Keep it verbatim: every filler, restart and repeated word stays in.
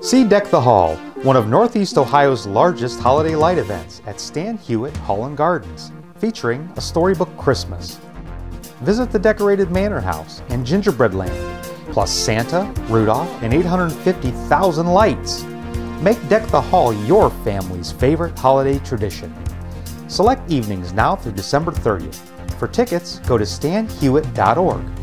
See Deck the Hall, one of Northeast Ohio's largest holiday light events at Stan Hywet Hall and Gardens, featuring a storybook Christmas. Visit the decorated Manor House and Gingerbread Land, plus Santa, Rudolph, and eight hundred fifty thousand lights. Make Deck the Hall your family's favorite holiday tradition. Select evenings now through December thirtieth. For tickets, go to stan hewitt dot org.